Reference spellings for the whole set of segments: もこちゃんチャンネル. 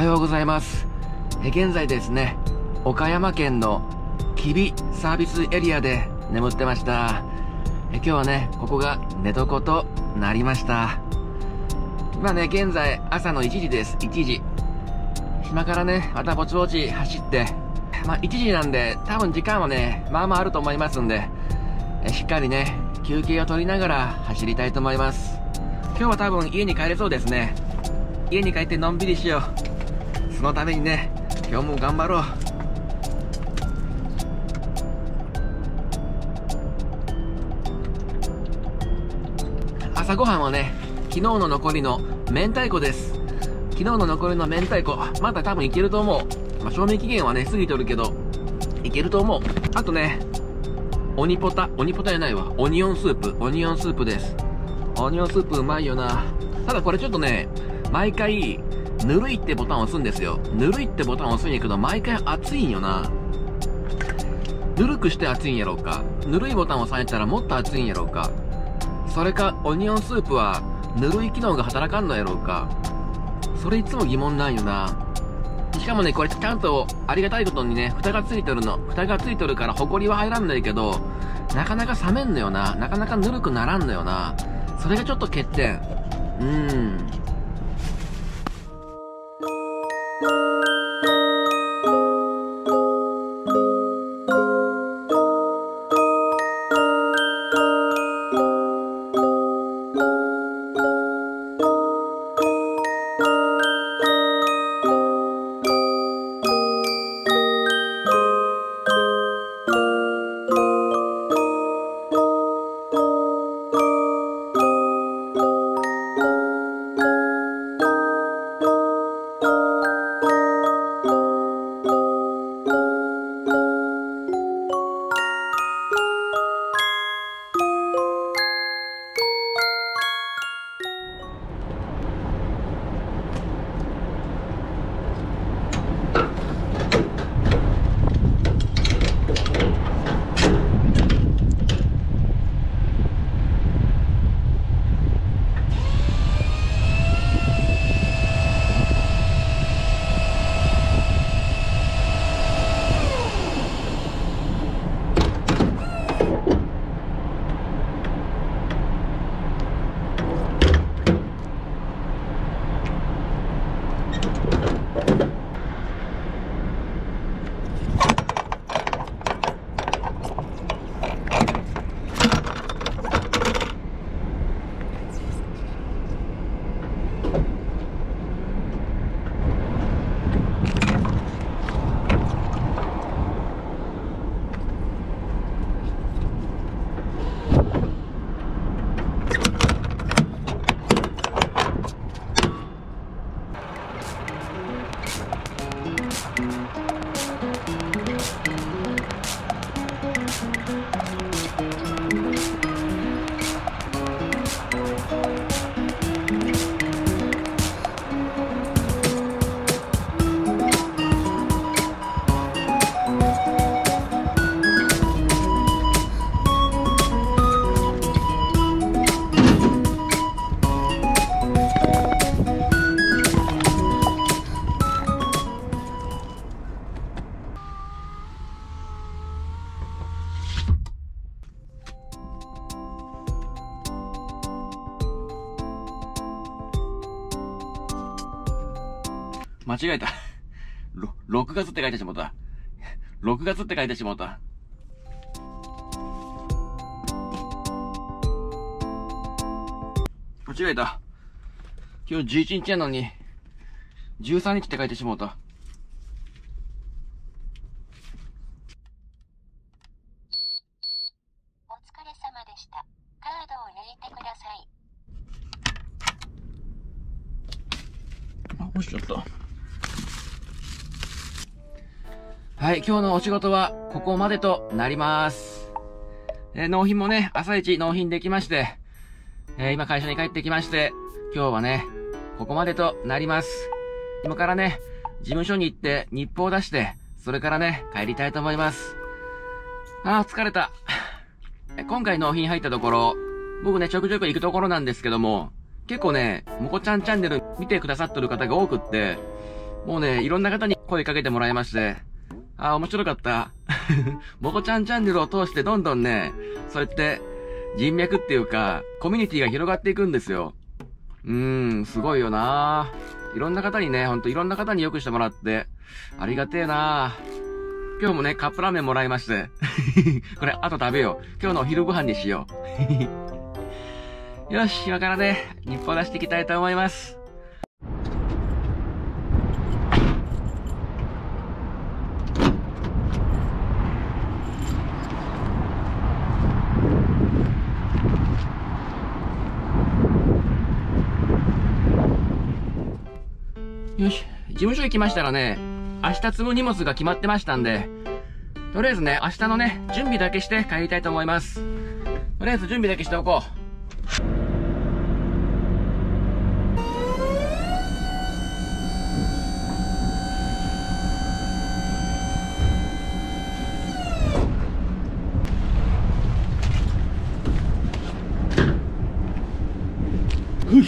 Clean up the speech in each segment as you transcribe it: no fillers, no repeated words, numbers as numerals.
はようございます。現在ですね、岡山県の吉備サービスエリアで眠ってました。今日はね、ここが寝床となりました。今ね、現在朝の1時です。1時、暇からね、またぼちぼち走って、まあ1時なんで多分時間はね、まあまああると思いますんで、しっかりね休憩を取りながら走りたいと思います。今日は多分家に帰れそうですね。家に帰ってのんびりしよう。そのためにね、今日も頑張ろう。朝ごはんはね、昨日の残りの明太子です。昨日の残りの明太子、まだ多分いけると思う。まあ、賞味期限はね過ぎとるけどいけると思う。あとね、鬼ポタじゃないわ、オニオンスープです。オニオンスープうまいよな。ただこれちょっとね、毎回ぬるいってボタンを押すんですよ。ぬるいってボタンを押すんやけど、毎回熱いんよな。ぬるくして熱いんやろうか、ぬるいボタンを押さえたらもっと熱いんやろうか、それかオニオンスープはぬるい機能が働かんのやろうか。それいつも疑問なんよな。しかもね、これちゃんとありがたいことにね、蓋がついてるの。蓋がついてるからホコリは入らんないけど、なかなか冷めんのよな。なかなかぬるくならんのよな。それがちょっと欠点。間違えた。6月って書いてしまった。6月って書いてしまった。間違えた。今日11日やのに、13日って書いてしまった。お疲れ様でした。カードを抜いてください。あ、落ちちゃった。はい、今日のお仕事はここまでとなります。納品もね、朝一納品できまして、今会社に帰ってきまして、今日はね、ここまでとなります。今からね、事務所に行って日報を出して、それからね、帰りたいと思います。あー、疲れた。今回納品入ったところ、僕ね、ちょくちょく行くところなんですけども、結構ね、もこちゃんチャンネル見てくださってる方が多くって、もうね、いろんな方に声かけてもらいまして、ああ、面白かった。もこちゃんチャンネルを通してどんどんね、そうやって人脈っていうか、コミュニティが広がっていくんですよ。すごいよな。いろんな方にね、ほんといろんな方によくしてもらって、ありがてえな。今日もね、カップラーメンもらいまして。これ、後食べよう。今日のお昼ご飯にしよう。よし、今からね、日報出していきたいと思います。よし、事務所行きましたらね、明日積む荷物が決まってましたんで、とりあえずね、明日のね、準備だけして帰りたいと思います。とりあえず準備だけしておこう。ふい。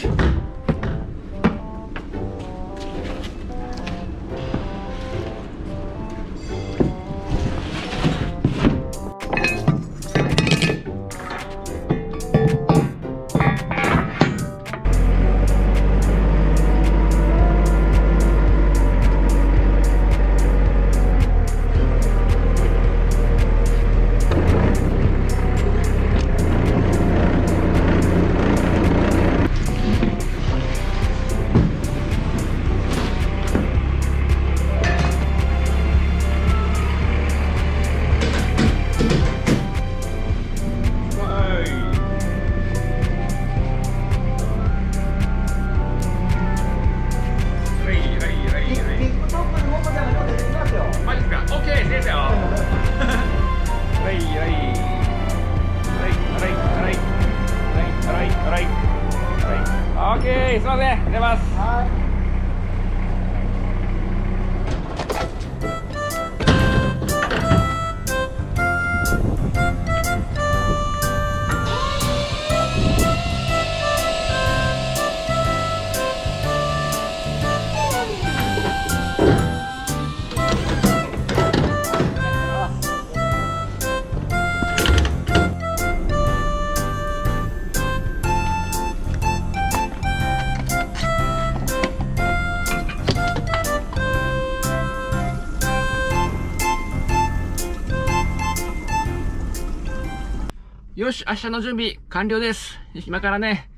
よし、明日の準備完了です。今からね、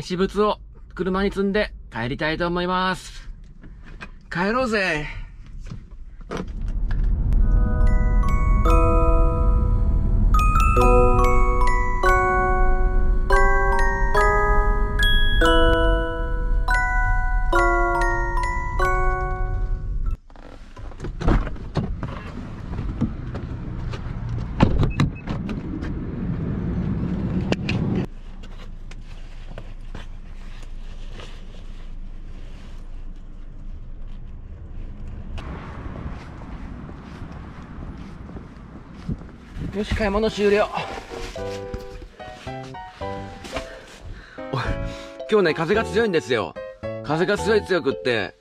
私物を車に積んで帰りたいと思います。帰ろうぜ。よし、買い物終了。今日ね、風が強いんですよ。風が強くって、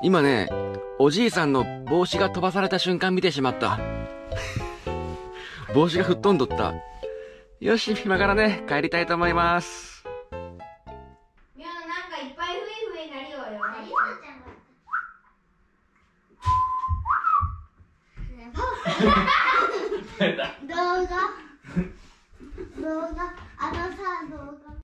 今ね、おじいさんの帽子が飛ばされた瞬間見てしまった。帽子が吹っ飛んどった。よし、今からね、帰りたいと思います。いや、なんかいっぱいふいふいなりようよ。動画あのさ、動画